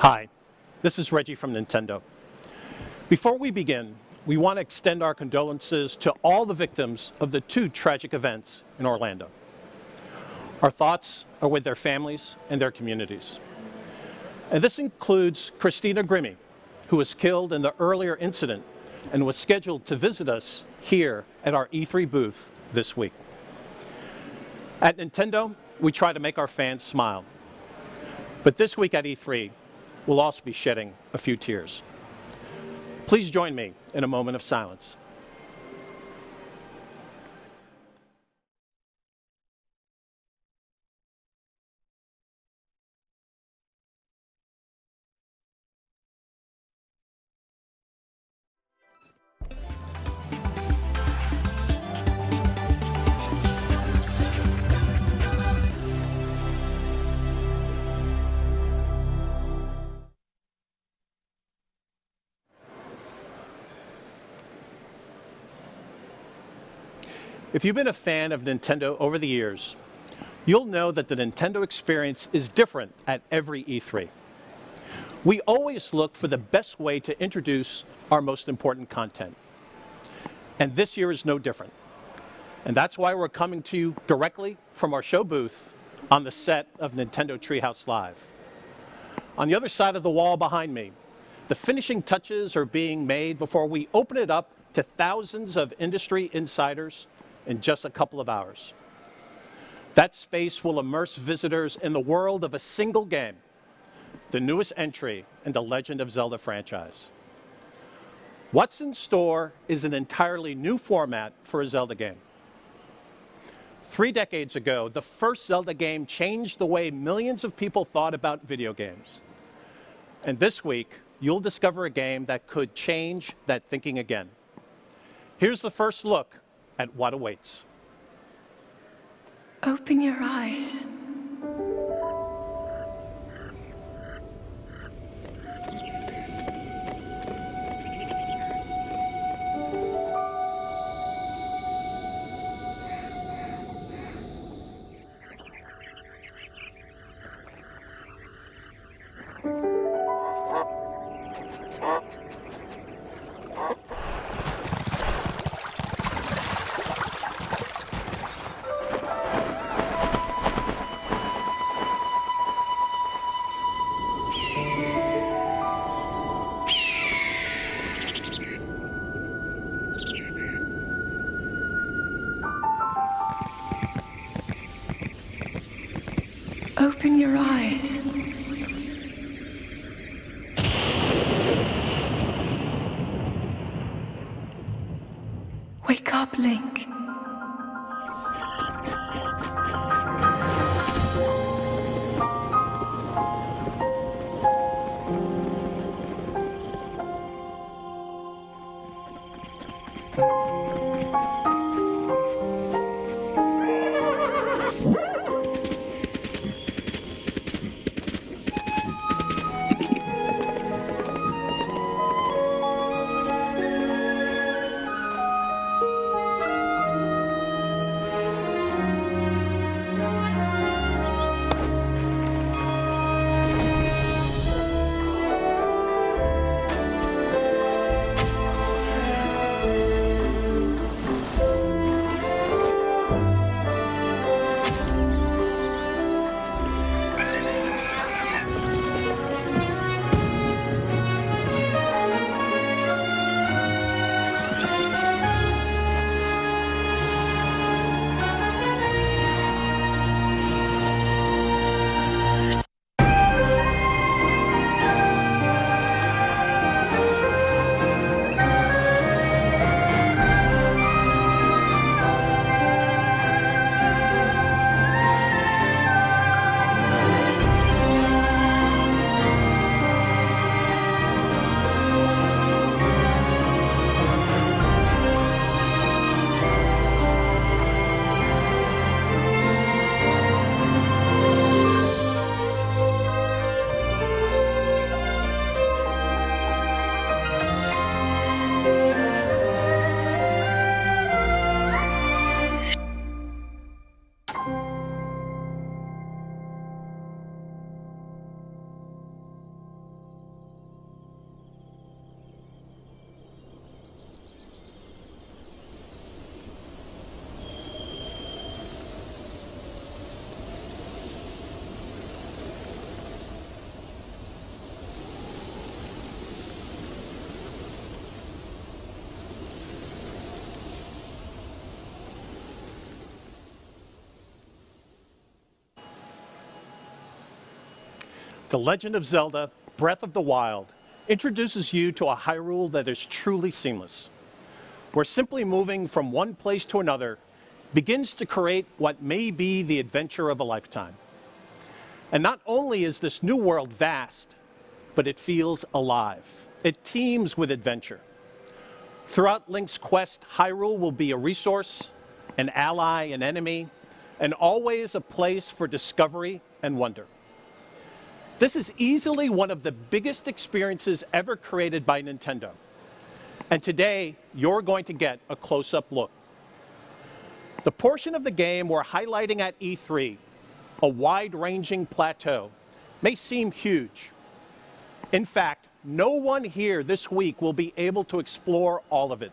Hi, this is Reggie from Nintendo. Before we begin, we want to extend our condolences to all the victims of the two tragic events in Orlando. Our thoughts are with their families and their communities. And this includes Christina Grimmie, who was killed in the earlier incident and was scheduled to visit us here at our E3 booth this week. At Nintendo, we try to make our fans smile. But this week at E3, we'll also be shedding a few tears. Please join me in a moment of silence. If you've been a fan of Nintendo over the years, you'll know that the Nintendo experience is different at every E3. We always look for the best way to introduce our most important content. And this year is no different. And that's why we're coming to you directly from our show booth on the set of Nintendo Treehouse Live. On the other side of the wall behind me, the finishing touches are being made before we open it up to thousands of industry insiders in just a couple of hours. That space will immerse visitors in the world of a single game, the newest entry in the Legend of Zelda franchise. What's in store is an entirely new format for a Zelda game. 3 decades ago, the first Zelda game changed the way millions of people thought about video games. And this week, you'll discover a game that could change that thinking again. Here's the first look at what awaits. Open your eyes. Open your eyes. Wake up, Link. The Legend of Zelda, Breath of the Wild, introduces you to a Hyrule that is truly seamless, where simply moving from one place to another begins to create what may be the adventure of a lifetime. And not only is this new world vast, but it feels alive. It teems with adventure. Throughout Link's quest, Hyrule will be a resource, an ally, an enemy, and always a place for discovery and wonder. This is easily one of the biggest experiences ever created by Nintendo. And today, you're going to get a close-up look. The portion of the game we're highlighting at E3, a wide-ranging plateau, may seem huge. In fact, no one here this week will be able to explore all of it.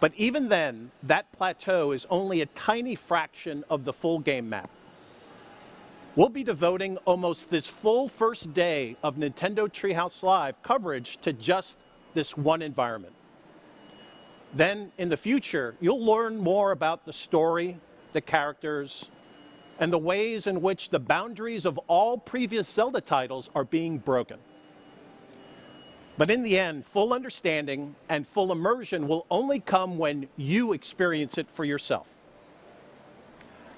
But even then, that plateau is only a tiny fraction of the full game map. We'll be devoting almost this full first day of Nintendo Treehouse Live coverage to just this one environment. Then, in the future, you'll learn more about the story, the characters, and the ways in which the boundaries of all previous Zelda titles are being broken. But in the end, full understanding and full immersion will only come when you experience it for yourself.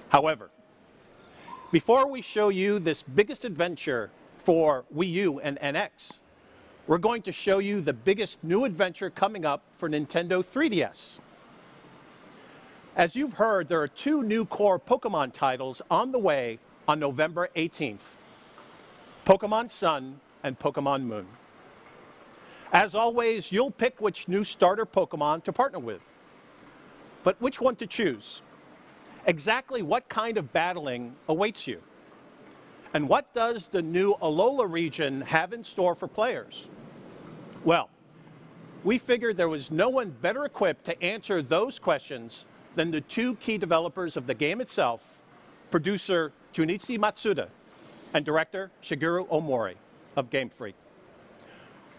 However, before we show you this biggest adventure for Wii U and NX, we're going to show you the biggest new adventure coming up for Nintendo 3DS. As you've heard, there are two new core Pokémon titles on the way on November 18th, Pokémon Sun and Pokémon Moon. As always, you'll pick which new starter Pokémon to partner with. But which one to choose? Exactly what kind of battling awaits you? And what does the new Alola region have in store for players? Well, we figured there was no one better equipped to answer those questions than the two key developers of the game itself, producer Junichi Masuda and director Shigeru Ohmori of Game Freak.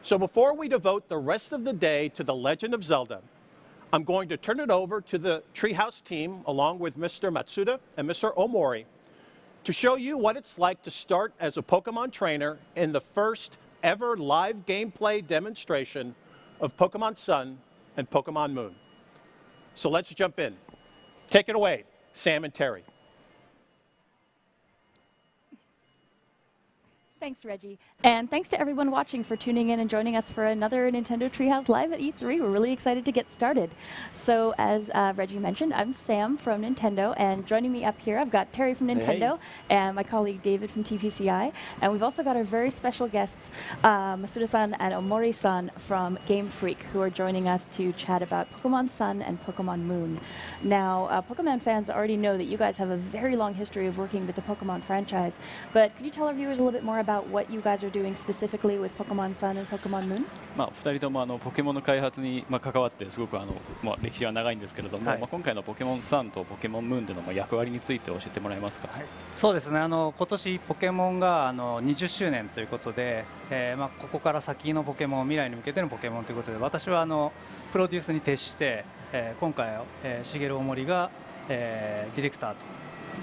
So before we devote the rest of the day to The Legend of Zelda, I'm going to turn it over to the Treehouse team, along with Mr. Masuda and Mr. Ohmori, to show you what it's like to start as a Pokémon trainer in the first ever live gameplay demonstration of Pokémon Sun and Pokémon Moon. So let's jump in. Take it away, Sam and Terry. Thanks, Reggie. And thanks to everyone watching for tuning in and joining us for another Nintendo Treehouse Live at E3. We're really excited to get started. So as Reggie mentioned, I'm Sam from Nintendo, and joining me up here, I've got Terry from Nintendo and my colleague David from TPCI. And we've also got our very special guests, Masuda-san and Ohmori-san from Game Freak, who are joining us to chat about Pokémon Sun and Pokémon Moon. Now, Pokémon fans already know that you guys have a very long history of working with the Pokémon franchise, but could you tell our viewers a little bit more about what you guys are doing specifically with Pokémon Sun and Pokémon Moon? まあ、2人ともポケモンの開発に関わってすごく歴史は長いんですけれども、今回のポケモンサンとポケモンムーンでの役割について教えてもらえますか？そうですね。今年ポケモンが20周年ということで、まあここから先のポケモン、未来に向けてのポケモンということで、私はプロデュースに徹して、今回シゲルオモリがディレクター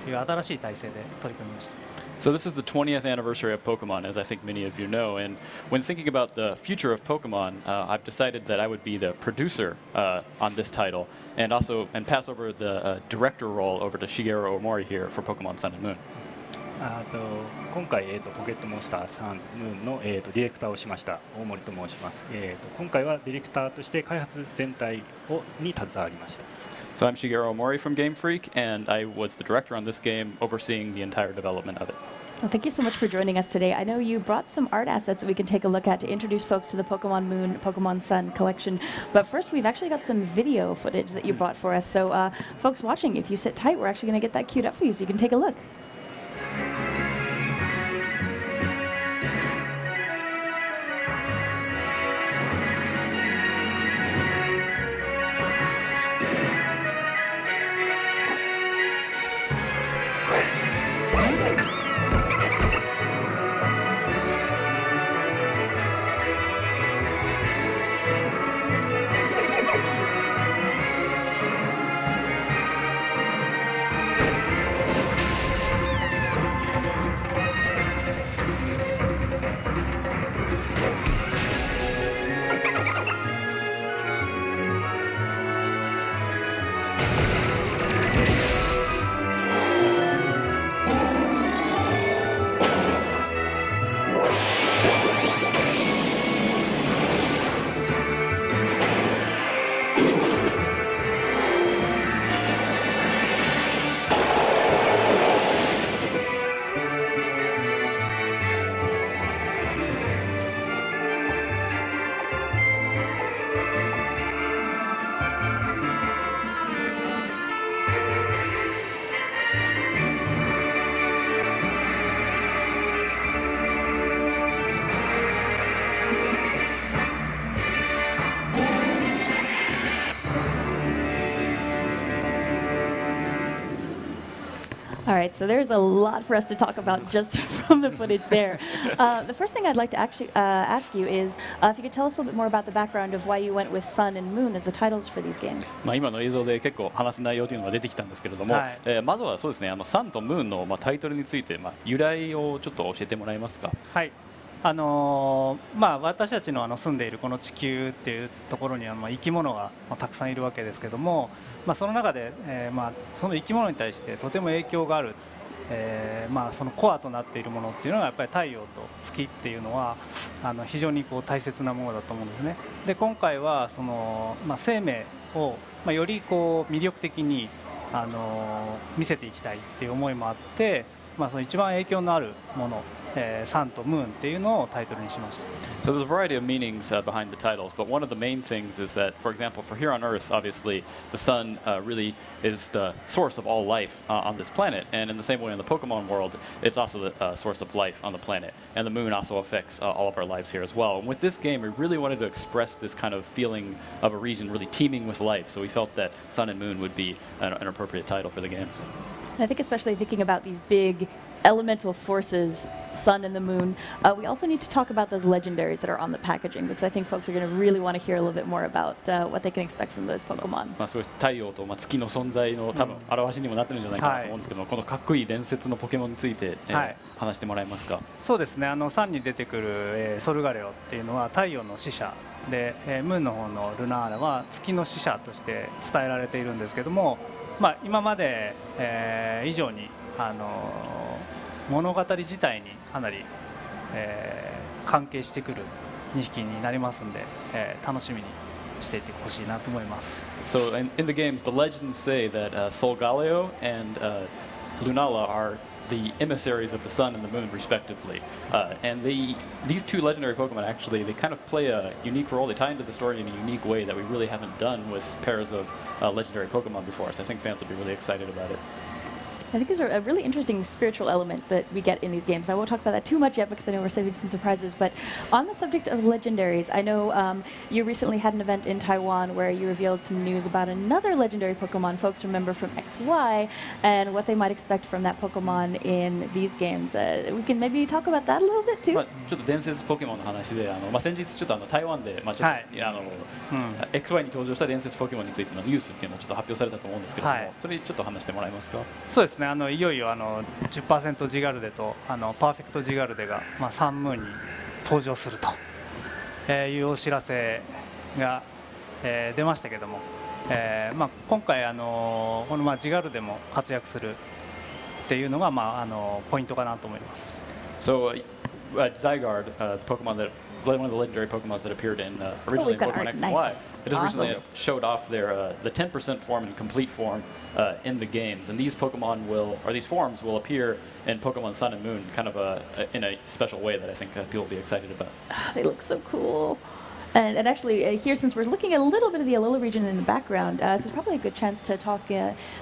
という新しい体制で取り組みました。 So this is the 20th anniversary of Pokemon, as I think many of you know. And when thinking about the future of Pokemon, I've decided that I would be the producer on this title, and also pass over the director role over to Shigeru Ohmori here for Pokemon Sun and Moon. 今回ポケットモンスターサンムーンのディレクターをしました大森と申します。今回はディレクターとして開発全体に携わりました。 So I'm Shigeru Ohmori from Game Freak, and I was the director on this game, overseeing the entire development of it. Well, thank you so much for joining us today. I know you brought some art assets that we can take a look at to introduce folks to the Pokémon Moon, Pokémon Sun collection. But first, we've actually got some video footage that you brought for us. So folks watching, if you sit tight, we're actually going to get that queued up for you so you can take a look. right, so there's a lot for us to talk about just from the footage there. The first thing I'd like to actually ask you is if you could tell us a little bit more about the background of why you went with Sun and Moon as the titles for these games. まあ今の映像で結構話す内容というのが出てきたんですけれども、まずはそうですね、あのSunとMoonのまあタイトルについてまあ由来をちょっと教えてもらえますか。はい。 まあ私たちの住んでいるこの地球っていうところにはまあ生き物がたくさんいるわけですけども、まあその中でまあその生き物に対してとても影響がある、まあそのコアとなっているものっていうのはやっぱり太陽と月っていうのは非常にこう大切なものだと思うんですね。で今回はそのまあ生命をまあよりこう魅力的に見せていきたいっていう思いもあって、まあその一番影響のあるもの Sun to Moon っていうのをタイトルにしました。 So there's a variety of meanings behind the titles, but one of the main things is that, for example, for here on Earth, obviously, the sun really is the source of all life on this planet, and in the same way in the Pokemon world, it's also the source of life on the planet, and the moon also affects all of our lives here as well. And with this game, we really wanted to express this kind of feeling of a region really teeming with life, so we felt that Sun and Moon would be an appropriate title for the games. I think especially thinking about these big elemental forces, sun and the moon, we also need to talk about those legendaries that are on the packaging, because I think folks are going to really want to hear a little bit more about what they can expect from those Pokemon. まあそういう太陽とまあ月の存在の多分表しにもなってるんじゃないかなと思うんですけど、このかっこいい伝説のポケモンについて話してもらえますか。そうですね。Sunに出てくるソルガレオっていうのは太陽の使者で、ムーンの方のルナーラは月の使者として伝えられているんですけども、まあ今まで以上に物語自体にかなり、関係してくる2匹になりますんで、楽しみにしていてほしいなと思います。So in the games, the legends say that Solgaleo and Lunala are the emissaries of the sun and the moon, respectively, and these two legendary Pokemon actually they kind of play a unique role. They tie into the story in a unique way that we really haven't done with pairs of legendary Pokemon before. So I think fans will be really excited about it. I think there's a really interesting spiritual element that we get in these games. I won't talk about that too much yet because I know we're saving some surprises. But on the subject of legendaries, I know you recently had an event in Taiwan where you revealed some news about another legendary Pokemon folks remember from XY and what they might expect from that Pokemon in these games. We can maybe talk about that a little bit too. ちょっと伝説ポケモンの話で、まあ先日ちょっと台湾でまあちょっとXYに登場した伝説ポケモンについてのニュースっていうのをちょっと発表されたと思うんですけれども、それちょっと話してもらえますか。そうですね。 いよいよ10% ジガルデとパーフェクトジガルデがサンムーンに登場するというお知らせが出ましたけども、まあ今回このジガルデも活躍するっていうのがまあポイントかなと思います。 So Zygarde, the Pokemon that one of the legendary Pokemon that appeared in originally Pokemon XY. Nice. It just recently showed off their the 10% form and complete form in the games, and these Pokemon will or these forms will appear in Pokemon Sun and Moon, kind of in a special way that I think people will be excited about. They look so cool. And actually, here, since we're looking at a little bit of the Alola region in the background, so it's probably a good chance to talk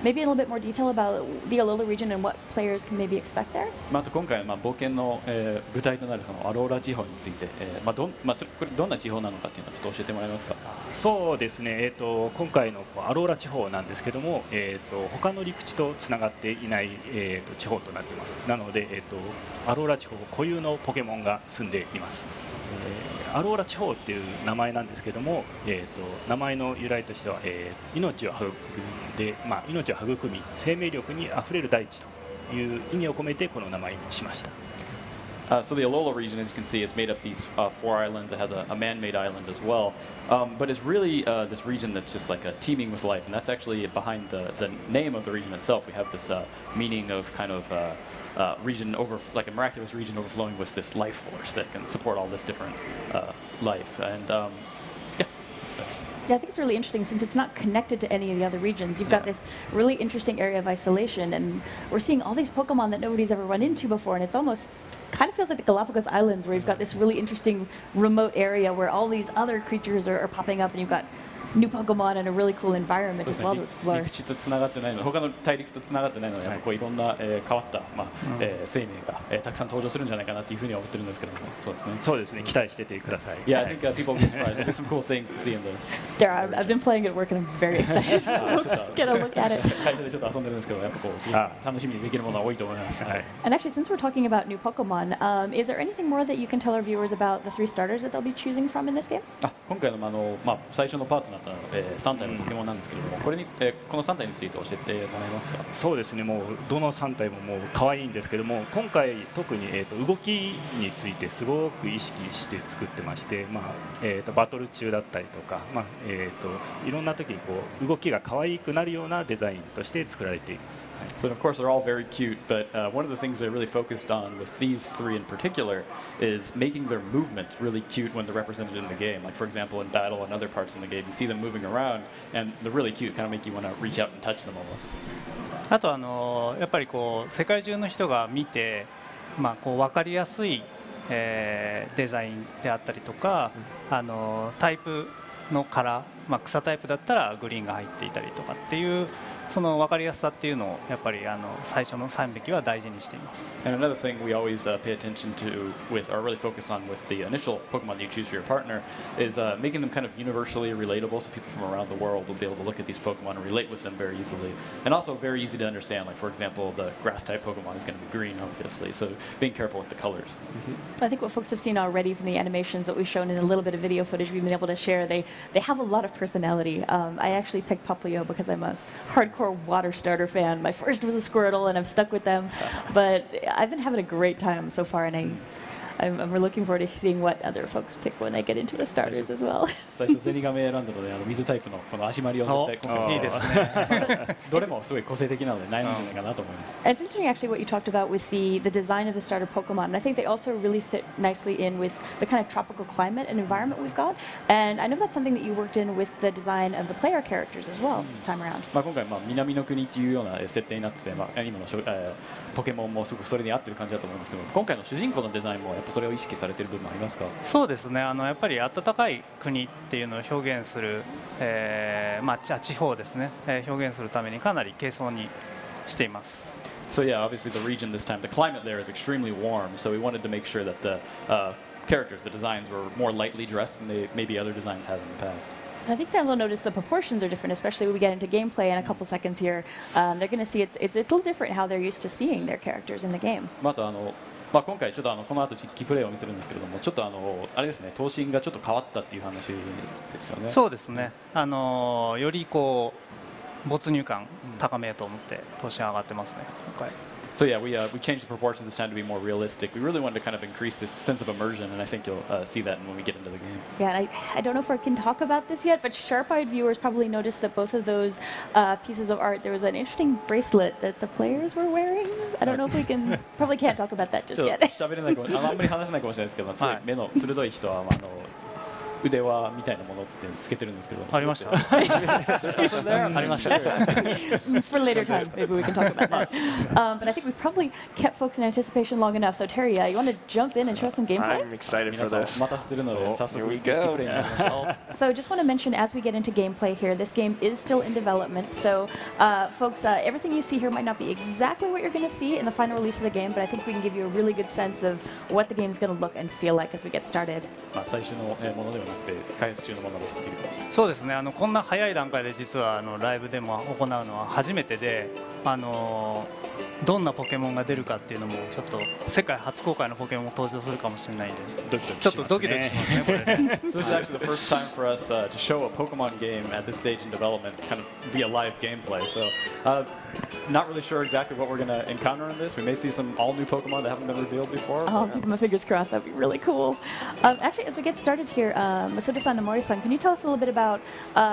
maybe a little bit more detail about the Alola region and what players can maybe expect there. まあと今回まあ冒険の舞台となるこのアローラ地方について、まあこれどんな地方なのかっていうのをちょっと教えてもらえますか。そうですね。今回のアローラ地方なんですけども、他の陸地とつながっていない地方となっています。なのでアローラ地方固有のポケモンが住んでいます。アローラ地方っていう 名前なんですけども、名前の由来としては、命を育んで、まあ命を育み生命力にあふれる大地という意味を込めてこの名前にしました。 So the Alola region, as you can see, is made up of these four islands. It has a man-made island as well. But it's really this region that's just like teeming with life. And that's actually behind the name of the region itself. We have this meaning of kind of region over, like a miraculous region overflowing with this life force that can support all this different life. And yeah. Yeah, I think it's really interesting since it's not connected to any of the other regions. You've got this really interesting area of isolation, and we're seeing all these Pokemon that nobody's ever run into before, and it's almost kind of feels like the Galapagos Islands, where you've got this really interesting remote area where all these other creatures are popping up, and you've got new Pokemon and a really cool environment as well to explore. 陸地と繋がってないの、他の大陸と繋がってないので、やっぱこういろんな変わったまあ生命がたくさん登場するんじゃないかなっていうふうには思ってるんですけども、そうですね。そうですね。期待しててください。Yeah, I think people will be surprised. There's some cool things to see in there. There are. I've been playing at work and I'm very excited to get a look at it. 会社でちょっと遊んでるんですけど、やっぱこう楽しみにできるものは多いと思います。はい。And actually, since we're talking about new Pokemon, is there anything more that you can tell our viewers about the three starters that they'll be choosing from in this game? あ、今回のあのまあ最初のパートナーと3体のポケモンなんですけれども、これにこの3体について教えてもらえますか？そうですね。もうどの3体ももう可愛いんですけども、今回特に動きについてすごく意識して作ってまして、まあバトル中だったりとか、まあいろんな時にこう動きが可愛くなるようなデザインとして作られています。So of course they're all very cute, but one of the things they're really focused on with these three in particular is making their movements really cute when they're represented in the game. Like for example, in battle and other parts in the game, you see them moving around, and they're really cute. Kind of make you want to reach out and touch them almost. あとやっぱりこう世界中の人が見て、まあこう分かりやすいデザインであったりとか、タイプのカラー、まあ草タイプだったらグリーンが入っていたりとかっていう。その分かりやすさっていうのをやっぱり最初の3匹は大事にしています。And another thing we always pay attention to with or really focus on with the initial Pokemon that you choose for your partner is making them kind of universally relatable, so people from around the world will be able to look at these Pokemon and relate with them very easily, and also very easy to understand. Like for example, the grass type Pokemon is going to be green, obviously, so being careful with the colors. So I think what folks have seen already from the animations that we've shown in a little bit of video footage we've been able to share, they have a lot of personality. I actually picked Popplio because I'm a hardcore water starter fan. My first was a Squirtle, and I've stuck with them. But I've been having a great time so far, and I'm looking forward to seeing what other folks pick when I get into the starters as well. 最初ゼニガメ選んだので、水タイプのこの足マリオの絶対いいですね。どれもすごい個性的なので悩むんじゃないかなと思います。It's interesting actually what you talked about with the design of the starter Pokemon, and I think they also really fit nicely in with the kind of tropical climate and environment we've got. And I know that's something that you worked in with the design of the player characters as well this time around. まあ今回まあ南の国っていうような設定になってて、まあ今のポケモンもすごくそれに合ってる感じだと思うんですけど、今回の主人公のデザインもやっぱそれを意識されている部分もありますか？そうですね。やっぱり暖かい国っていうのを表現する、まあ地方ですね。表現するためにかなり軽装にしています。So yeah, obviously the region this time, the climate there is extremely warm. So we wanted to make sure that the characters, the designs were more lightly dressed than they maybe other designs had in the past.I think fans will notice the proportions are different, especially when we get into gameplay in a couple seconds here. They're going to see it's a little different how they're used to seeing their characters in the game. またまあ今回ちょっとこの後キプレイを見せるんですけれども、ちょっとあれですね、頭身がちょっと変わったっていう話ですよね。そうですね。よりこう没入感高めようと思って頭身上がってますね。今回。So yeah, we changed the proportions this time to be more realistic. We really wanted to kind of increase this sense of immersion, and I think you'll see that when we get into the game. Yeah, and I don't know if I can talk about this yet, but sharp-eyed viewers probably noticed that both of those pieces of art, there was an interesting bracelet that the players were wearing. I don't know if we can, probably can't talk about that just yet. 喋れないかも、あんまり話せないかもしれないですけど、すごい目の鋭い人は腕輪みたいなものってつけてるんですけど。ありました。ありました。For later time, maybe we can talk about that. But I think we've probably kept folks in anticipation long enough. So Terry, you want to jump in and show some gameplay? I'm excited for this. Here we go. So I just want to mention as we get into gameplay here, this game is still in development. So folks, everything you see here might not be exactly what you're going to see in the final release of the game, but I think we can give you a really good sense of what the game is going to look and feel like as we get started. 最初のものでは。開発中のものですっていう。そうですね。こんな早い段階で実はライブでも行うのは初めてで、どんなポケモンが出るかっていうのもちょっと世界初公開のポケモンも登場するかもしれないんで、ちょっとドキドキしますね。これね。This is actually the first time for us to show a Pokemon game at this stage in development, kind of via live gameplay. So, not really sure exactly what we're going to encounter in this. We may see some all new Pokemon that haven't been revealed before. Oh, keep my fingers crossed. That'd be really cool. Actually, as we get started here. Masuda-san and Mori-san, can you tell us a little bit about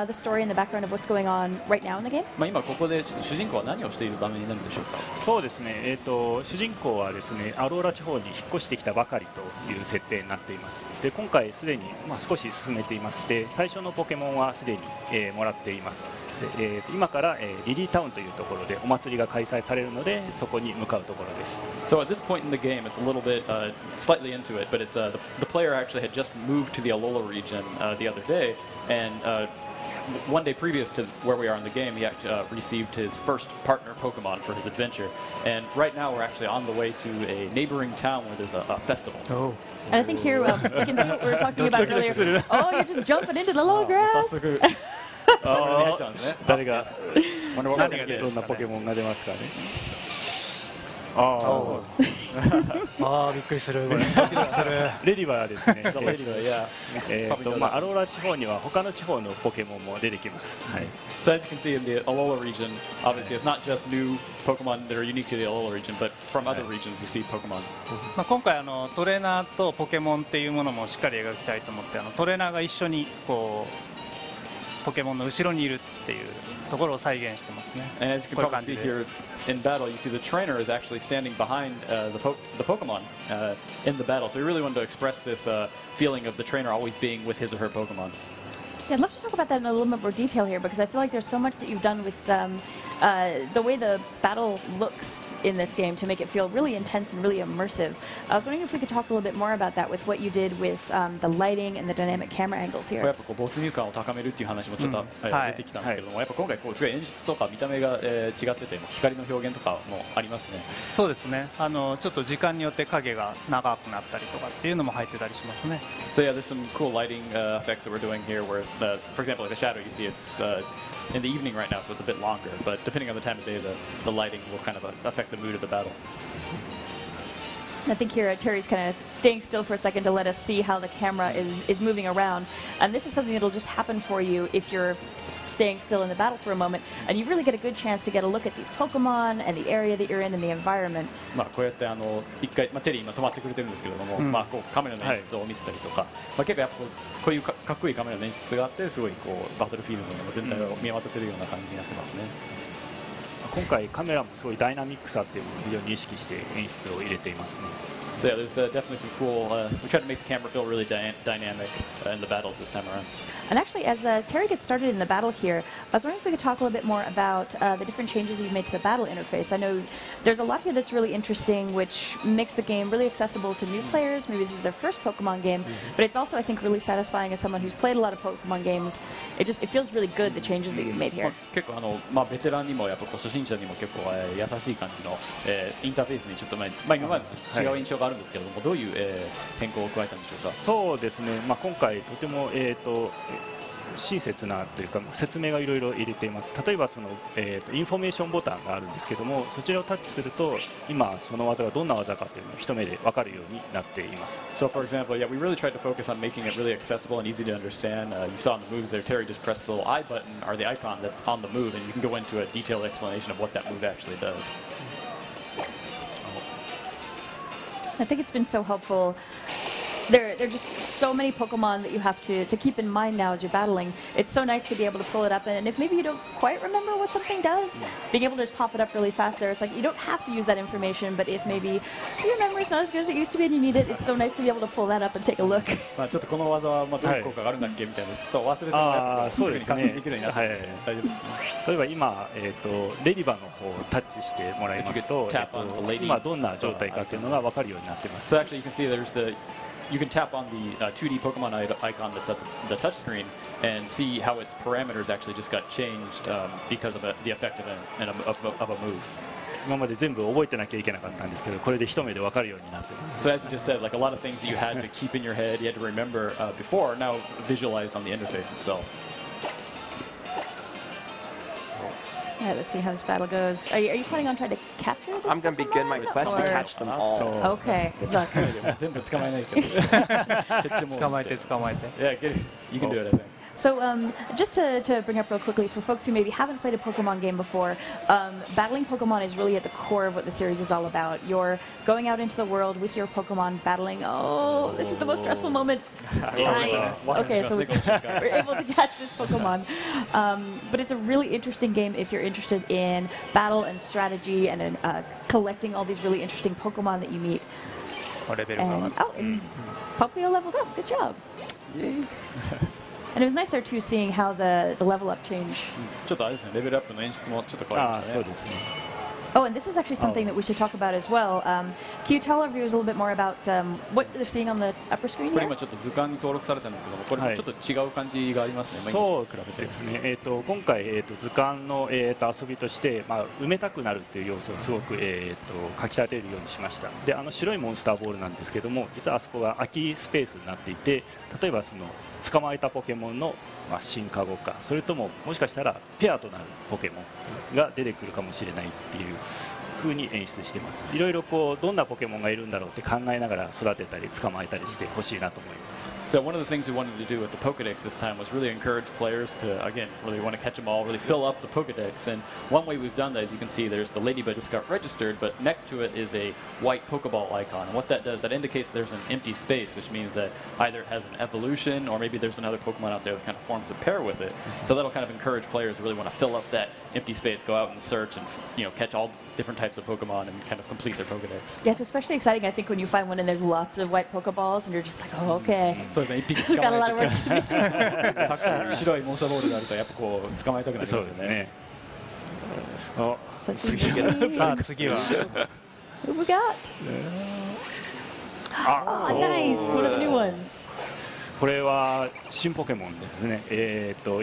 the story and the background of what's going on right now in the game? まあ今ここでちょっと主人公は何をしている場面になるでしょうか。そうですね。主人公はですね、アローラ地方に引っ越してきたばかりという設定になっています。で、今回すでにまあ少し進めていまして、最初のポケモンはすでにもらっています。で、今からリリータウンというところでお祭りが開催されるので、そこに向かうところです。So at this point in the game, it's a little bit slightly into it, but it's the player actually had just moved to the Alola region the other day, and one day previous to where we are in the game, he actually received his first partner Pokemon for his adventure. And right now, we're actually on the way to a neighboring town where there's a festival. Oh. And I think here, well, we can see what we were talking about earlier. Oh, you're just jumping into the low grass. Oh. Oh, びっくりする。レディバーですね。レディバー、yeah. Alola 地方には他の地方のポケモンも出てきます。はい。So as you can see in the Alola region, obviously it's not just new Pokemon that are unique to the Alola region, but from other regions you see Pokemon. まあ今回トレーナーとポケモンっていうものもしっかり描きたいと思ってトレーナーが一緒にこう Pokemon の後ろにいるっていうところを再現してますね。 And as you can probably see here in battle, you see the trainer is actually standing behind the Pokemon in the battle. So we really wanted to express this feeling of the trainer always being with his or her Pokemon. Yeah, I'd love to talk about that in a little bit more detail here, because I feel like there's so much that you've done with the way the battle looks in this game to make it feel really intense and really immersive. I was wondering if we could talk a little bit more about that with what you did with the lighting and the dynamic camera angles here. そうですね。ちょっと時間によって影が長くなったりとかっていうのも入ってたりしますね。So yeah, there's some cool lighting effects that we're doing here where for example, like the shadow, you see it's in the evening right now, so it's a bit longer. But depending on the time of day, the lighting will kind of affect the mood of the battle. I think here Terry's kind of staying still for a second to let us see how the camera is moving around. And this is something that'll just happen for you if you're staying still in the battle for a moment, and you really get a good chance to get a look at these Pokemon and the area that you're in and the environment. まあこうやって一回まあテリー今止まってくれてるんですけれども、まあこうカメラの演出を見せたりとか、まあ結構やっぱこういうかっこいいカメラの演出があってすごいこうバトルフィールドの全体を見渡せるような感じになってますね。今回カメラもすごいダイナミックさっていうのを非常に意識して演出を入れていますね。 So yeah, there's definitely some cool. We tried to make the camera feel really dynamic in the battles this time around. And actually, as Terry gets started in the battle here, I was wondering if we could talk a little bit more about the different changes you've made to the battle interface. I know there's a lot here that's really interesting, which makes the game really accessible to new players. Maybe this is their first Pokemon game, but it's also, I think, really satisfying as someone who's played a lot of Pokemon games. It feels really good, the changes that you've made here. 結構まあベテランにもやっぱ初心者にも結構優しい感じのインターフェースにちょっとまあ今まで違う印象が あるんですけれども、どういう変更を加えたんでしょうか。そうですね。まあ今回とても親切なというか説明がいろいろ入れています。例えばそのインフォメーションボタンがあるんですけども、そちらをタッチすると今その技がどんな技かというのを一目で分かるようになっています。 So for example, yeah, we really tried to focus on making it really accessible and easy to understand. You saw in the moves there, Terry just pressed the little I button or the icon that's on the move, and you can go into a detailed explanation of what that move actually does. I think it's been so helpful. There are just so many Pokemon that you have to keep in mind now as you're battling. It's so nice to be able to pull it up, and if maybe you don't quite remember what something does, being able to just pop it up really fast there, it's like you don't have to use that information, but if maybe your memory's not as good as it used to be and you need it, it's so nice to be able to pull that up and take a look. まあちょっとこの技はまあどういう効果があるんだっけみたいなちょっと忘れてた。そうですね。はい。大丈夫です。例えば今レディバの方をタッチしてもらいますと、今どんな状態かっていうのが分かるようになってます。 So actually you can see there's you can tap on the 2D Pokemon icon that's at the touchscreen and see how its parameters actually just got changed because of the effect of a move. 今まで全部覚えてなきゃいけなかったんですけど、これで一目で分かるようになってます。 So as you just said, like a lot of things that you had to keep in your head, you had to remember before, are now visualized on the interface itself. Yeah, let's see how this battle goes. Are you planning on trying to capture them? I'm going to begin my quest to catch them all. Okay, good luck. Yeah, you can do it, I think. So just to bring up real quickly, for folks who maybe haven't played a Pokemon game before, battling Pokemon is really at the core of what the series is all about. You're going out into the world with your Pokemon, battling. Oh, this is the most stressful moment. Nice. Okay, so we're able to catch this Pokemon. But it's a really interesting game if you're interested in battle and strategy and in, collecting all these really interesting Pokemon that you meet. And, Popplio leveled up. Good job. Yay. And it was nice there too, seeing how the level up change. ちょっとあれですね、レベルアップの演出もちょっと変わりましたね。そうですね。Oh, and this is actually something that we should talk about as well. Can you tell our viewers a little bit more about what they're seeing on the upper screen here? 今ちょっと図鑑に登録されたんですけども、これもちょっと違う感じがありますね。そう比べてですね。今回図鑑の遊びとしてまあ埋めたくなるっていう要素をすごく書き立てるようにしました。で、あの白いモンスターボールなんですけども、実はあそこが空きスペースになっていて、例えばその捕まえたポケモンのまあ進化後か、それとももしかしたらペアとなるポケモンが出てくるかもしれないっていう。 風に演出してます。いろいろこうどんなポケモンがいるんだろうって考えながら育てたり捕まえたりしてほしいなと思います。So one of the things we wanted to do with the Pokédex this time was really encourage players to again really want to catch them all, really fill up the Pokédex. And one way we've done that, as you can see, there's the ladybug just got registered, but next to it is a white Pokeball icon. And what that does, that indicates there's an empty space, which means that either it has an evolution or maybe there's another Pokemon out there that kind of forms a pair with it. So that'll kind of encourage players to really want to fill up that empty space, go out and search, and you know catch all different types of Pokemon and kind of complete their Pokedex. Yeah, it's especially exciting, I think, when you find one and there's lots of white Pokeballs and you're just like, oh, okay. So we've got a lot of work to do. Who we got? Oh, nice. One of the new ones. これは新ポケモンですね。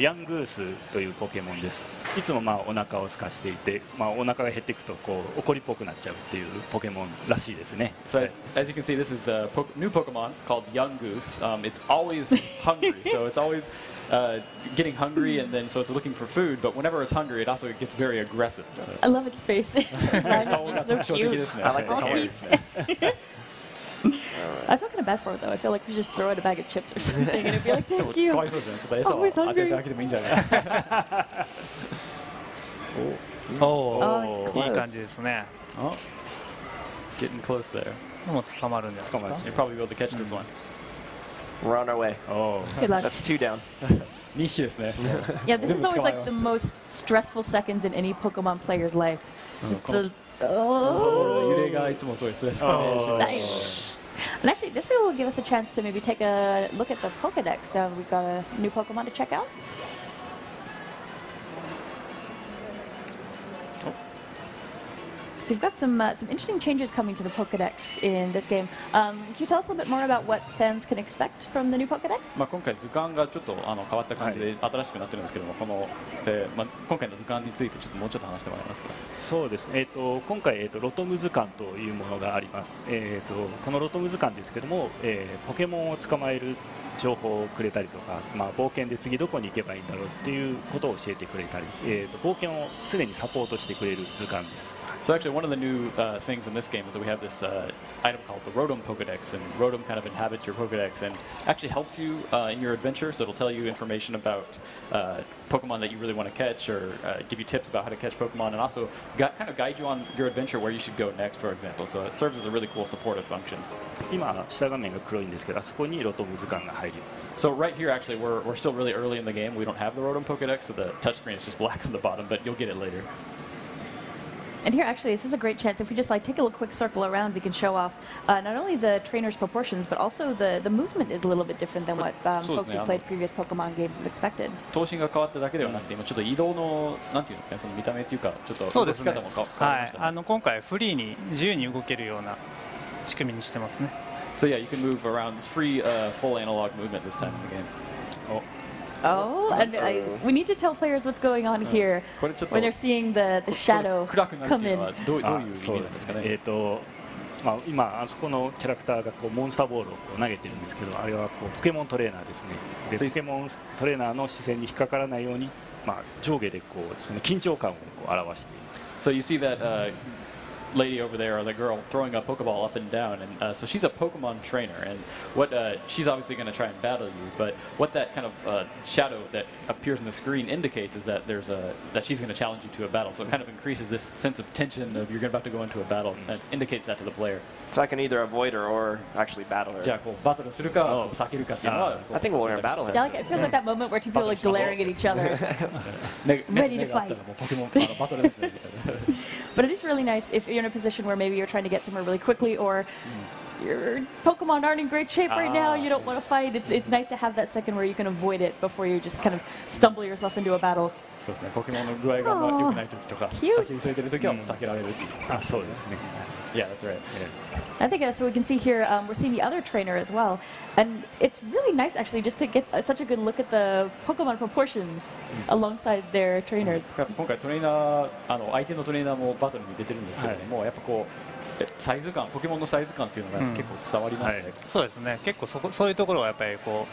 ヤングースというポケモンです。いつもまあお腹を空かしていて、まあお腹が減っていくとこう怒りっぽくなっちゃうっていうポケモンらしいですね。So as you can see, this is the new Pokemon called Yungoos. It's always hungry, so it's always getting hungry, and then so it's looking for food. But whenever it's hungry, it also gets very aggressive. I love its face. It's so cute. I like the colors. I feel kind of bad for it though. I feel like we just throw it a bag of chips or something and it'd be like, thank you. Always hungry. Oh, it's close. Oh, getting close there. You'll probably be able to catch this one. We're on our way. Oh, good luck. That's two down. Yeah, this is always like the most stressful seconds in any Pokemon player's life. Just the oh. Nice. And actually, this will give us a chance to maybe take a look at the Pokédex. So we've got a new Pokémon to check out. Oh. So we've got some interesting changes coming to the Pokédex in this game. Can you tell us a little bit more about what fans can expect from the new Pokédex? まあ今回図鑑がちょっと変わった感じで新しくなってるんですけども、このまあ今回の図鑑についてちょっともうちょっと話してもらえますか。そうですね。今回ロトム図鑑というものがあります。このロトム図鑑ですけども、ポケモンを捕まえる情報をくれたりとか、まあ冒険で次どこに行けばいいんだろうっていうことを教えてくれたり、冒険を常にサポートしてくれる図鑑です。 So actually, one of the new things in this game is that we have this item called the Rotom Pokedex, and Rotom kind of inhabits your Pokedex and actually helps you in your adventure. So it'll tell you information about Pokemon that you really want to catch, or give you tips about how to catch Pokemon, and also kind of guide you on your adventure where you should go next, for example. So it serves as a really cool supportive function. So right here, actually, we're still really early in the game. We don't have the Rotom Pokedex, so the touchscreen is just black on the bottom, but you'll get it later. And here, actually, this is a great chance. If we just like take a little quick circle around, we can show off not only the trainer's proportions, but also the movement is a little bit different than what folks who played previous Pokemon games have expected. So yeah, you can move around. It's free, full analog movement this time in the game. Oh. Oh, and we need to tell players what's going on here when they're seeing the shadow come in. まあ今あそこのキャラクターがこうモンスターボールをこう投げてるんですけど、あれはこうポケモントレーナーですね。で、ポケモントレーナーの視線に引っかからないように、まあ上下でこうその緊張感を表しています。 So you see that lady over there, or the girl throwing a Pokeball up and down, and so she's a Pokemon trainer, and what she's obviously going to try and battle you. But what that kind of shadow that appears on the screen indicates is that she's going to challenge you to a battle. So it kind of increases this sense of tension of you're about to go into a battle, and indicates that to the player. So I can either avoid her or actually battle her. I think we'll battle her. Yeah, like, it feels like that moment where two people are like, glaring at each other, ready to fight. But it is really nice if you're in a position where maybe you're trying to get somewhere really quickly, or your Pokemon aren't in great shape right now, you don't want to fight, it's nice to have that second where you can avoid it before you just kind of stumble yourself into a battle. そうですね。ポケモンの具合がまあ良くない時とか、先に急いでる時は避けられる。あ、そうですね。Yeah, that's right. I think that's what we can see here. We're seeing the other trainer as well, and it's really nice actually just to get such a good look at the Pokemon proportions alongside their trainers. 今回トレーナー、相手のトレーナーもバトルに出てるんですけども、やっぱこうサイズ感、ポケモンのサイズ感っていうのが結構伝わりますね。そうですね。結構そういうところはやっぱりこう。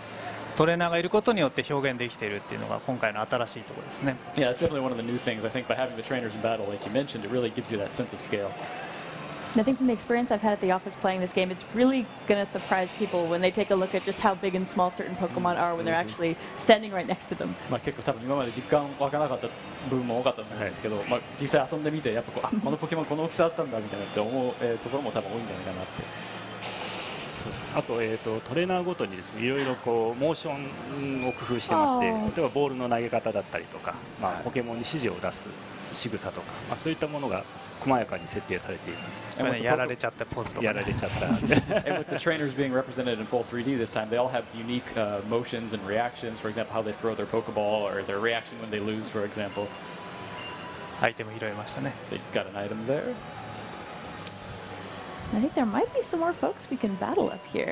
トレーナーがいることによって表現できているっていうのが今回の新しいところですね。Yeah, it's definitely one of the new things. I think by having the trainers in battle, like you mentioned, it really gives you that sense of scale. I think from the experience I've had at the office playing this game, it's really going to surprise people when they take a look at just how big and small certain Pokemon are when they're actually standing right next to them. まあ結構多分今まで実感わからなかった部分も多かったと思うんですけど、まあ実際遊んでみてやっぱこうあこのポケモンこの大きさだったんだみたいなって思うところも多分多いんじゃないかなって。あと、トレーナーごとにですね、いろいろこうモーションを工夫してまして、例えばボールの投げ方だったりとか、まあポケモンに指示を出す仕草とか、まあそういったものが細やかに設定されています。やられちゃったポーズとか、やられちゃった。And with the trainers being represented in full 3D this time, they all have unique motions and reactions. For example, how they throw their Pokeball or their reaction when they lose, for example. アイテム拾いましたね。So you just got an item there. I think there might be some more folks we can battle up here.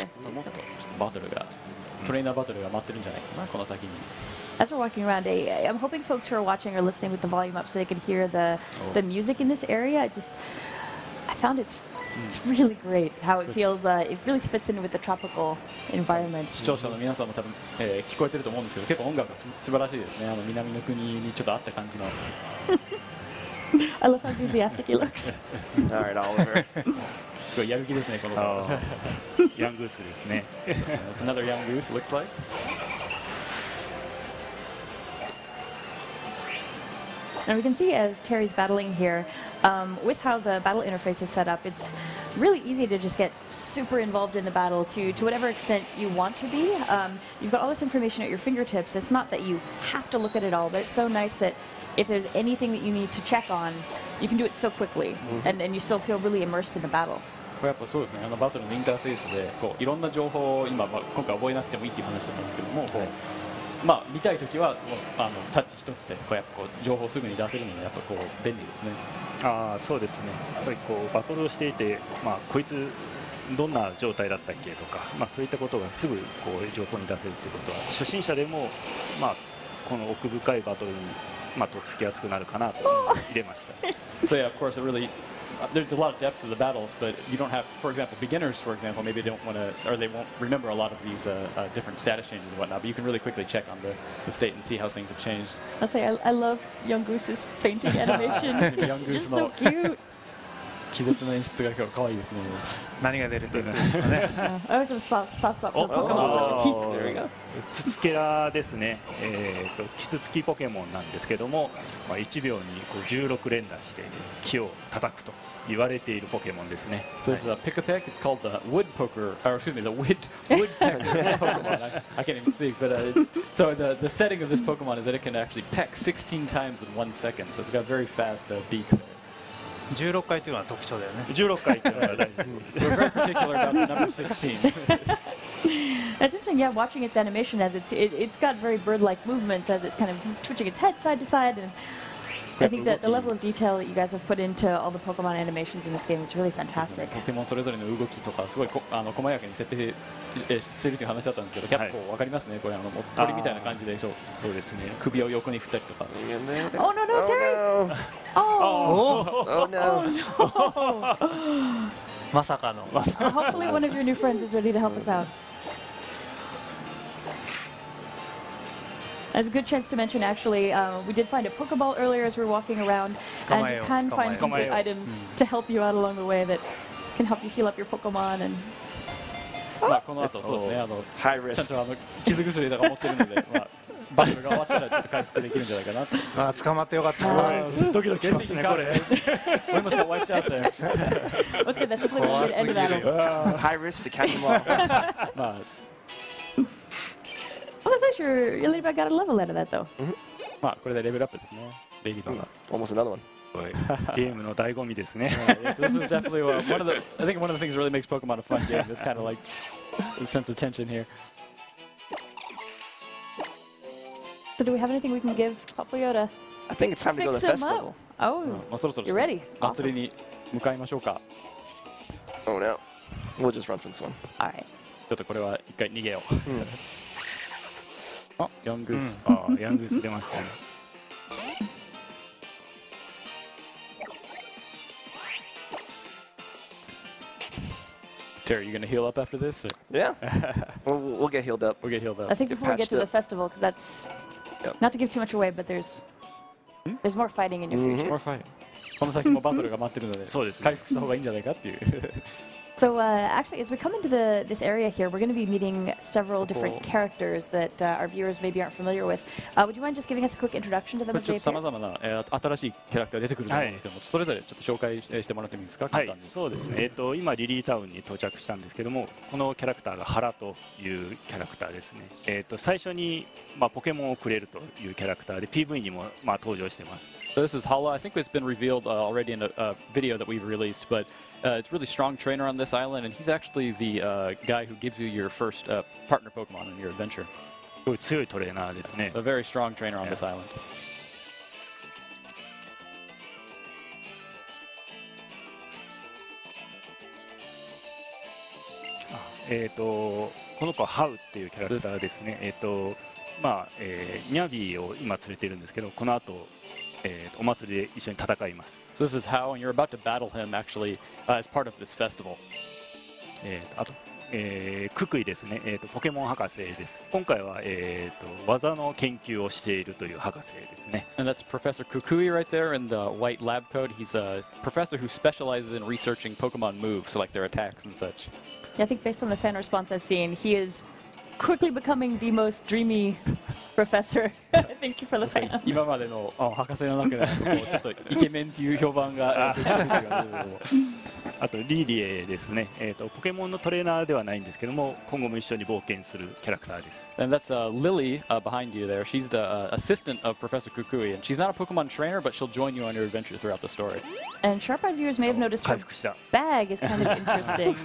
As we're walking around, I'm hoping folks who are watching or listening with the volume up so they can hear the music in this area. I found it's really great how it feels. It really fits in with the tropical environment. 視聴者の皆さんも多分聞こえてると思うんですけど、結構音楽が素晴らしいですね。あの南の国にちょっと合った感じの。I love how enthusiastic he looks. All right, Oliver. すごいやる気ですねこの。ヤングースですね。Another young goose looks like. And we can see as Terry's battling here, with how the battle interface is set up, it's really easy to just get super involved in the battle to whatever extent you want to be. You've got all this information at your fingertips. It's not that you have to look at it all, but it's so nice that if there's anything that you need to check on, you can do it so quickly, and you still feel really immersed in the battle. これやっぱそうですね。あのバトルのインターフェースでこういろんな情報を今今回覚えなくてもいいっていう話だったんですけども、こうまあ見たいときはタッチ一つでこうやっぱこう情報をすぐに出せるのがやっぱこう便利ですね。ああそうですね。やっぱりこうバトルをしていてまあこいつどんな状態だったっけとかまあそういったことがすぐこう情報に出せるっていうことは初心者でもまあこの奥深いバトルにまあとっつきやすくなるかなと入れました。So yeah, of course, it really there's a lot of depth to the battles, but you don't have, for example, beginners, for example, maybe they don't want to, or they won't remember a lot of these different status changes and whatnot, but you can really quickly check on the state and see how things have changed. I'll say, I love Yungoos' fainting animation. It's just so cute. 気絶の演出が今日可愛いですね。何が出るというんですかね。あ、ちょっとスパッとポケモンのティー。ツツケラですね。キツツキポケモンなんですけども、まあ1秒に16連打して木を叩くと言われているポケモンですね。So it's a Pikipek. It's called the wood poker, or excuse me, the wood Pokemon. I can't even speak. But so the setting of this Pokemon is that it can actually peck 16 times in 1 second. So it's got very fast beak. 16回というのは特徴だよね。16回というのは大事。That's interesting. Yeah, watching its animation as it's got very bird-like movements as it's kind of twitching its head side to side, and I think that the level of detail that you guys have put into all the Pokemon animations in this game is really fantastic. ポケモンそれぞれの動きとかすごい細やかに設定してるという話だったんですけど、結構わかりますね。これ鳥みたいな感じでしょう。そうですね。首を横に振ったりとか。Oh no no Terry! Oh no! まさかの。Hopefully one of your new friends is ready to help us out. As a good chance to mention, actually, we did find a Pokeball earlier as we were walking around, and you can find some good items to help you out along the way that can help you heal up your Pokemon. And high risk. バトルが終わったらちょっと回復できるんじゃないかなと。ああ捕まってよかった。ドキドキしますねこれ。俺もちょっと終わっちゃったよ。Let's get that split end battle. High risk to catch them all. Oh, that's nice. Your ladybug got a level out of that, though. Wow, this is a level up, isn't it? Almost another one. ゲームの醍醐味ですね。This is definitely one of the. I think one of the things that really makes Pokemon a fun game is kind of like the sense of tension here. So do we have anything we can give Popplio to? I think it's time to go to the festival. Oh, you're ready. Oh no, we'll just run from this one. All right. ちょっとこれは一回逃げよう。あ、ヤングース。あ、ヤングース出ましたね。Terry, you're gonna heal up after this? Or? Yeah. we'll get healed up. We'll get healed up. I think before we get to the festival, because that's not to give too much away, but there's more fighting in your future. More fighting. この先もバトルが待ってるので、そうですね。回復した方がいいんじゃないかっていう。So actually, as we come into this area here, we're going to be meeting several different characters that our viewers maybe aren't familiar with. Would you mind just giving us a quick introduction to them? ちょっと様々な新しいキャラクターが出てくるんですけども、それぞれちょっと紹介してもらってもいいですか？はい、そうですね。今リリータウンに到着したんですけども、このキャラクターがハラというキャラクターですね。最初にポケモンをくれるというキャラクターで PV にも登場しています。This is Hala. I think it's been revealed already in a video that we've released, but it's really strong trainer on this island, and he's actually the guy who gives you your first partner Pokemon in your adventure. A very strong trainer on this island. So this is how, and you're about to battle him actually as part of this festival. あと、ククイですね。ポケモン博士です。今回は技の研究をしているという博士ですね。And that's Professor Kukui right there in the white lab coat. He's a professor who specializes in researching Pokemon moves, so like their attacks and such. I think based on the fan response I've seen, he is quickly becoming the most dreamy professor. Thank you for the fan. 今までの博士の中でちょっとイケメンという評判が。あとリリエですね。ポケモンのトレーナーではないんですけども、今後も一緒に冒険するキャラクターです。And that's Lillie behind you there. She's the assistant of Professor Kukui, and she's not a Pokemon trainer, but she'll join you on your adventure throughout the story. And sharp-eyed viewers may have noticed her bag is kind of interesting.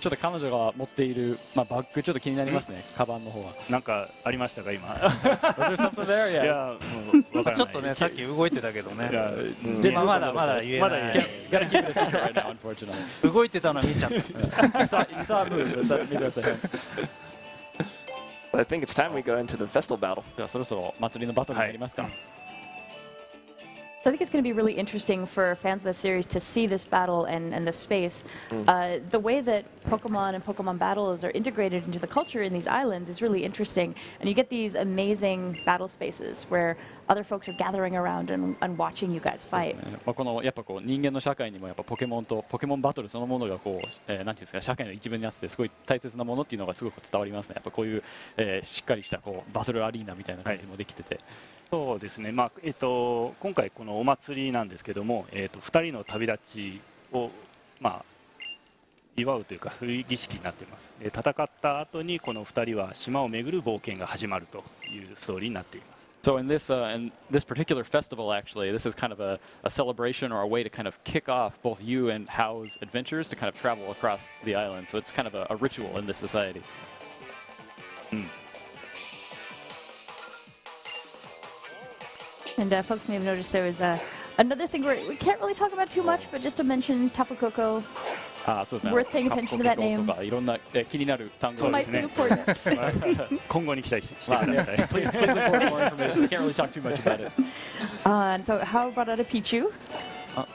ちょっと彼女が持っているバッグちょっと気になりますね。カバンの方は。なんかありましたか今。Was there something there? いや、もうちょっとね、さっき動いてたけどね。でもまだ言えない。Gotta keep this secret right now, unfortunately. 動いてたの見ちゃった。さあムーブさ見てください。I think it's time we go into the festival battle. じゃあそろそろ祭りのバトルになりますか。I think it's going to be really interesting for fans of the series to see this battle and the space. The way that Pokemon and Pokemon battles are integrated into the culture in these islands is really interesting. And you get these amazing battle spaces where other folks are gathering around and watching you guys fight. このやっぱこう人間の社会にもやっぱポケモンとポケモンバトルそのものがこうなんていうんですか社会の一部になってすごい大切なものっていうのがすごく伝わりますね。やっぱこういうしっかりしたこうバトルアリーナみたいな感じもできてて。そうですね。今回このお祭りなんですけども、2人の旅立ちを祝うというかそういう儀式になっています。戦った後にこの2人は島を巡る冒険が始まるというストーリーになっています。So in this particular festival, actually, this is kind of a celebration or a way to kind of kick off both you and Hao's adventures to kind of travel across the island. So it's kind of a ritual in this society. うん。And folks may have noticed there was another thing we can't really talk about too much, but just to mention Tapu Koko. Worth paying attention to that name. It might be important. Please look for more information. We can't really talk too much about it. And so how about a Pichu,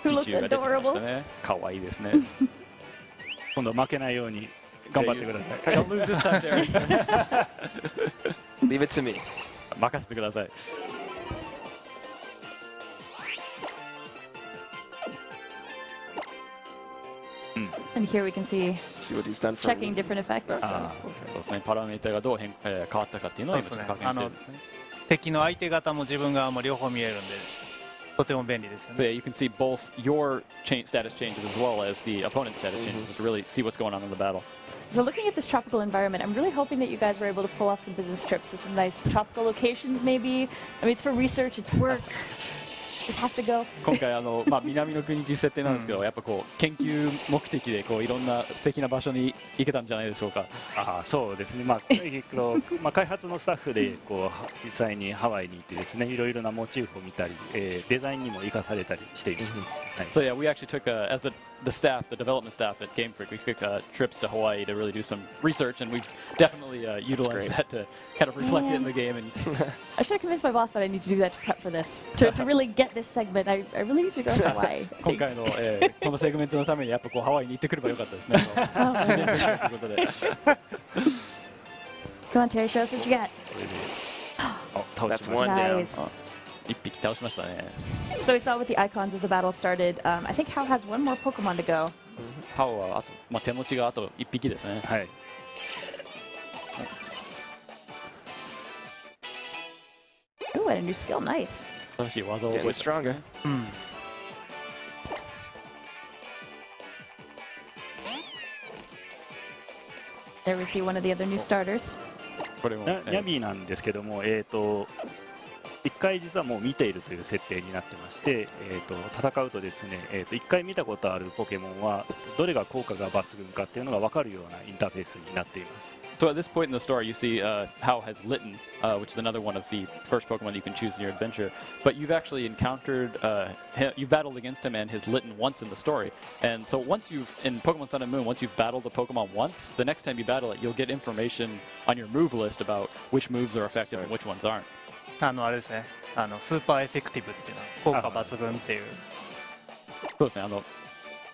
who looks adorable? Don't lose this time, Darren. Leave it to me. 任せてください。And here we can see what he's done for checking different effects. パラメータがどう変わったかっていうのを今確認してるんですね。敵の相手方も自分側も両方見えるんで、とても便利ですよね。You can see both your status changes as well as the opponent's status changes to really see what's going on in the battle. So looking at this tropical environment, I'm really hoping that you guys were able to pull off some business trips to some nice tropical locations. Maybe, I mean, it's for research, it's work. just have to go. 今回まあ南の国という設定なんですけど、やっぱこう研究目的でこういろんな素敵な場所に行けたんじゃないでしょうか。ああ、そうですね。まあ開発のスタッフでこう実際にハワイに行ってですね、いろいろなモチーフを見たり、デザインにも生かされたりしています。はい。So yeah, we actually took as the staff, the development staff at Game Freak, we took trips to Hawaii to really do some research, and we've definitely utilized that to kind of reflect it in the game. And I should have convinced my boss that I need to do that to prep for this, to really get this segment. I really need to go to Hawaii. 今回のこのセグメントのためにやっぱこうハワイに行ってくればよかったですね。Come on, Terry, show us what you got. Oh, that's one down. So we saw with the icons as the battle started. I think Hao has one more Pokemon to go. Hao has one more Pokemon to go. Ooh, what a new skill. Nice. Getting stronger. There we see one of the other new starters. Yami なんですけども、1回実はもう見ているという設定になってまして、戦うとですね、1回見たことあるポケモンはどれが効果が抜群かっていうのが分かるようなインターフェースになっています。So at this point in the story, you see Hao has Litten, which is another one of the first Pokemon you can choose in your adventure. But you've actually encountered, you've battled against him and his Litten once in the story. And so once you've, in Pokemon Sun and Moon, once you've battled a Pokemon once, the next time you battle it, you'll get information on your move list about which moves are effective and which ones aren't. あれですね。スーパーエフェクティブっていうのは効果抜群っていう。そうですね。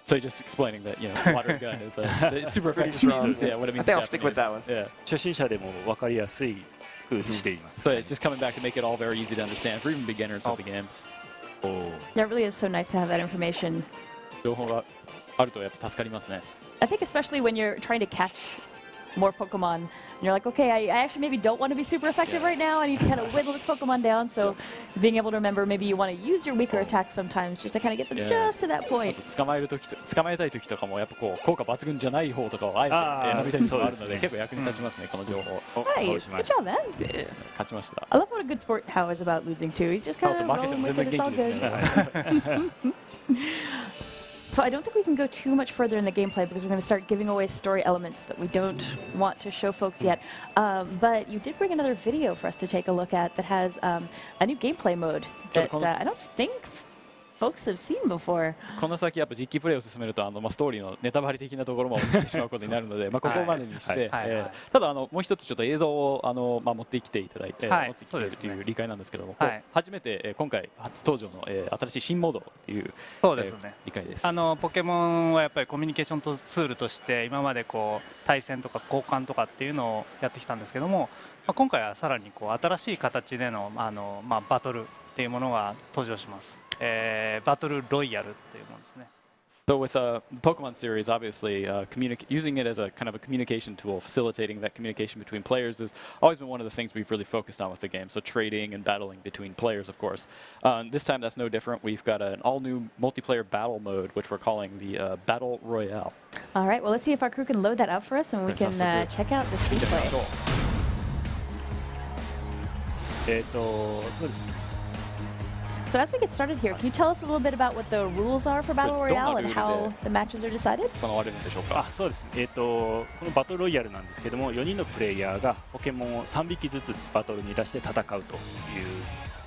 So you're just explaining that, you know, water gun is super effective. Yeah, what it means. I think I'll stick with that one. Yeah. 初心者でも分かりやすい工夫しています。So it's just coming back to make it all very easy to understand for even beginners of the games. Oh. That really is so nice to have that information. 情報があるとやっぱ助かりますね。I think especially when you're trying to catch more Pokemon. And you're like, okay, I actually maybe don't want to be super effective right now. I need to kind of whittle this Pokemon down. So being able to remember, maybe you want to use your weaker attacks sometimes just to kind of get them just to that point. 捕まえたい時とかもやっぱこう効果抜群じゃない方とかをあえて伸びたりするのあるので結構役に立ちますねこの情報。はい、good job, man. 勝ちました。I love what a good sport Hao is about losing too. He's just kind of rolling with it. It's all good. So I don't think we can go too much further in the gameplay because we're going to start giving away story elements that we don't want to show folks yet. But you did bring another video for us to take a look at that has a new gameplay mode that I don't think folks have seen before. この先やっぱ実機プレイを進めるとまあストーリーのネタバレ的なところも落ちてしまうことになるのでまあここまでにしてただもう一つちょっと映像をまあ持ってきていただいて持ってきているという理解なんですけども初めて今回初登場の新しい新モードという理解です。ポケモンはやっぱりコミュニケーションツールとして今までこう対戦とか交換とかっていうのをやってきたんですけども今回はさらにこう新しい形でのまあバトルっていうものが登場します。Battle Royale っていうものですね。So with the Pokemon series, obviously, using it as a kind of a communication tool, facilitating that communication between players has always been one of the things we've really focused on with the game. So trading and battling between players, of course. This time that's no different. We've got an all-new multiplayer battle mode, which we're calling the Battle Royale. All right. Well, let's see if our crew can load that up for us, and we can check out this gameplay. そうです。So as we get started here, can you tell us a little bit about what the rules are for Battle Royale and how the matches are decided? そうです。このバトルロイヤルなんですけども、4人のプレイヤーがポケモンを3匹ずつバトルに出して戦うという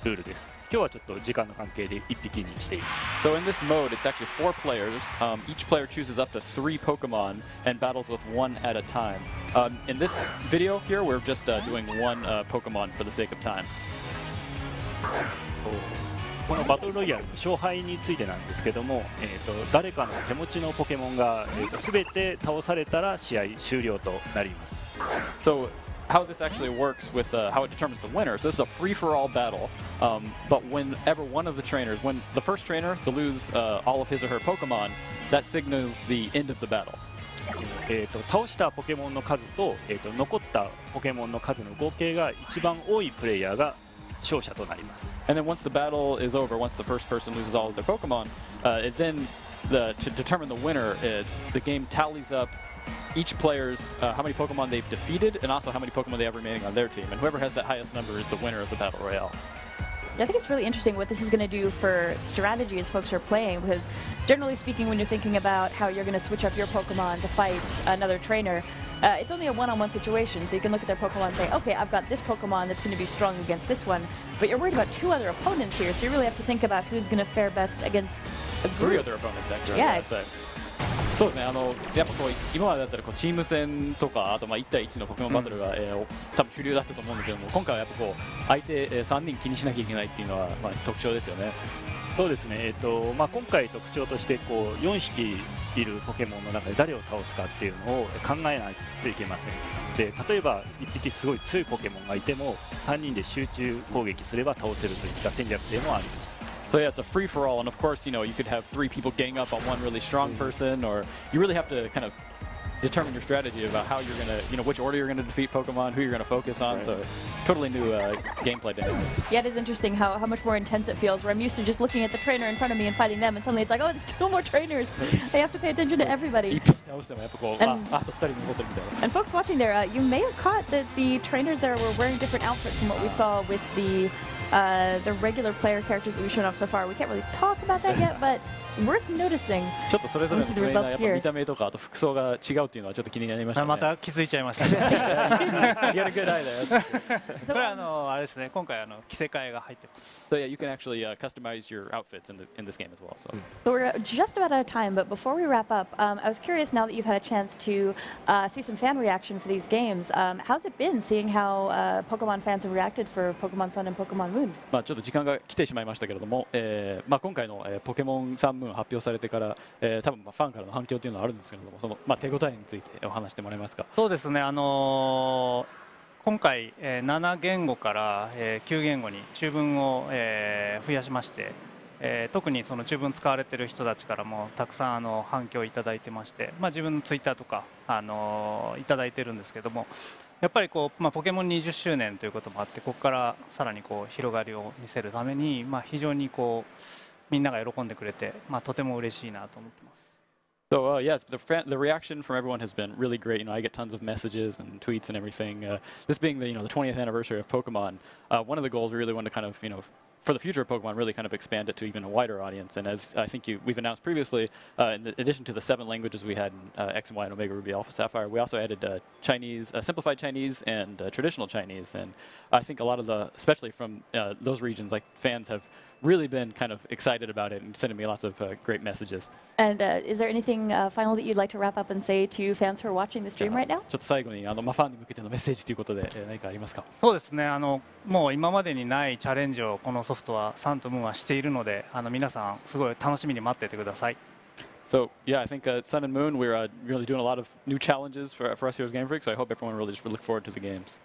ルールです。今日はちょっと時間の関係で1匹にしています。So in this mode, it's actually 4 players. Each player chooses up to 3 Pokemon and battles with one at a time. In this video here, we're just doing one Pokemon for the sake of time. このバトルロイヤルの勝敗についてなんですけども、誰かの手持ちのポケモンが全て倒されたら試合終了となります。So how this actually works with how it determines the winner. So this is a free-for-all battle. But whenever one of the trainers, when the first trainer loses all of his or her Pokemon, that signals the end of the battle. 倒したポケモンの数と残ったポケモンの数の合計が一番多いプレイヤーが。勝者となります。And then once the battle is over, once the first person loses all of their Pokemon, then to determine the winner, the game tallies up each player's how many Pokemon they've defeated and also how many Pokemon they have remaining on their team. And whoever has the highest number is the winner of the Battle Royale. I think it's really interesting what this is going to do for strategy as folks are playing, because generally speaking, when you're thinking about how you're going to switch up your Pokemon to fight another trainer, it's only a one-on-one situation, so you can look at their Pokemon and say, okay, I've got this Pokemon that's going to be strong against this one, but you're worried about two other opponents here, so you really have to think about who's going to fare best against a group. Three other opponents, actually. Yeah, it's... そうですね、あのやっぱこう今までだったらこうチーム戦とかあとまあ1対1のポケモンバトルが、多分主流だったと思うんですけども、今回はやっぱこう相手3人気にしなきゃいけないっていうのは、まあ、特徴ですよね。そうですね、まあ、今回特徴としてこう4匹いるポケモンの中で誰を倒すかっていうのを考えないといけません。で例えば1匹すごい強いポケモンがいても3人で集中攻撃すれば倒せるといった戦略性もあります。 So yeah, it's a free-for-all, and of course, you know, you could have three people gang up on one really strong person, or you really have to kind of determine your strategy about how you're gonna, you know, which order you're gonna defeat Pokemon, who you're gonna focus on. Right. So totally new gameplay dynamic. Yeah, it is interesting how much more intense it feels. Where I'm used to just looking at the trainer in front of me and fighting them, and suddenly it's like, oh, there's two more trainers. I have to pay attention to everybody. And folks watching there, you may have caught that the trainers there were wearing different outfits from what we saw with the regular player characters that we've shown off so far. We can't really talk about that yet, but worth noticing. The results here. You had a good eye there. So yeah, you can actually customize your outfits in this game as well. So, we're just about out of time, but before we wrap up, I was curious, now that you've had a chance to see some fan reaction for these games, how's it been seeing how Pokemon fans have reacted for Pokemon Sun and Pokemon Moon? まあちょっと時間が来てしまいましたけれども、まあ今回のポケモンサンムーン発表されてから、多分まあファンからの反響というのはあるんですけれども、そのまあ手応えについてお話してもらえますか。そうですね。今回7言語から9言語に中文を増やしまして、特にその中文使われている人たちからもたくさん反響をいただいてまして、まあ自分のツイッターとかいただいてるんですけども。 やっぱりこう、まあ、ポケモン20周年ということもあって、ここからさらにこう広がりを見せるために、まあ、非常にこうみんなが喜んでくれて、まあ、とても嬉しいなと思ってます。 So yes, the reaction from everyone has been really great. You know, I get tons of messages and tweets and everything. This being the the 20th anniversary of Pokemon, one of the goals we really want to kind of for the future of Pokemon, really kind of expand it to even a wider audience. And as I think we've announced previously, in addition to the 7 languages we had in X and Y and Omega Ruby Alpha Sapphire, we also added Chinese, simplified Chinese, and traditional Chinese. And I think a lot of the, especially from those regions, like fans have really been kind of excited about it and sending me lots of great messages. And is there anything final that you'd like to wrap up and say to fans who are watching the stream right now? ちょっと最後にまあファンに向けてのメッセージということで何かありますか？そうですね。もう今までにないチャレンジをこのソフトはサンとムーンはしているので、皆さんすごい楽しみに待っていてください。 So yeah, I think Sun and Moon, we're really doing a lot of new challenges for us here as Game Freak. So I hope everyone really just look forward to the games.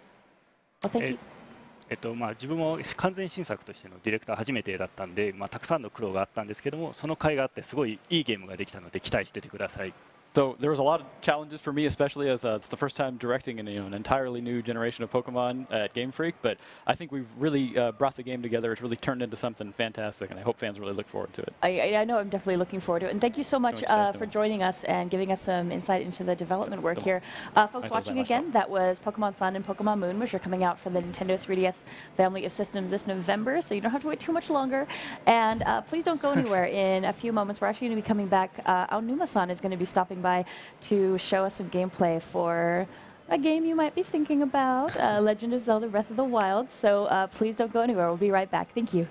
Well, thank you. まあ自分も完全新作としてのディレクター初めてだったんで、まあたくさんの苦労があったんですけども、その甲斐があってすごいいいゲームができたので期待しててください。 So there was a lot of challenges for me, especially as it's the first time directing an entirely new generation of Pokemon at Game Freak. But I think we've really brought the game together. It's really turned into something fantastic, and I hope fans really look forward to it. I know I'm definitely looking forward to it. And thank you so much for joining us and giving us some insight into the development work here. Folks watching again, that was Pokemon Sun and Pokemon Moon, which are coming out for the Nintendo 3DS family of systems this November. So you don't have to wait too much longer. And please don't go anywhere. In a few moments, we're actually going to be coming back. Aonuma-san is going to be stopping by to show us some gameplay for a game you might be thinking about, Legend of Zelda Breath of the Wild. So please don't go anywhere. We'll be right back. Thank you.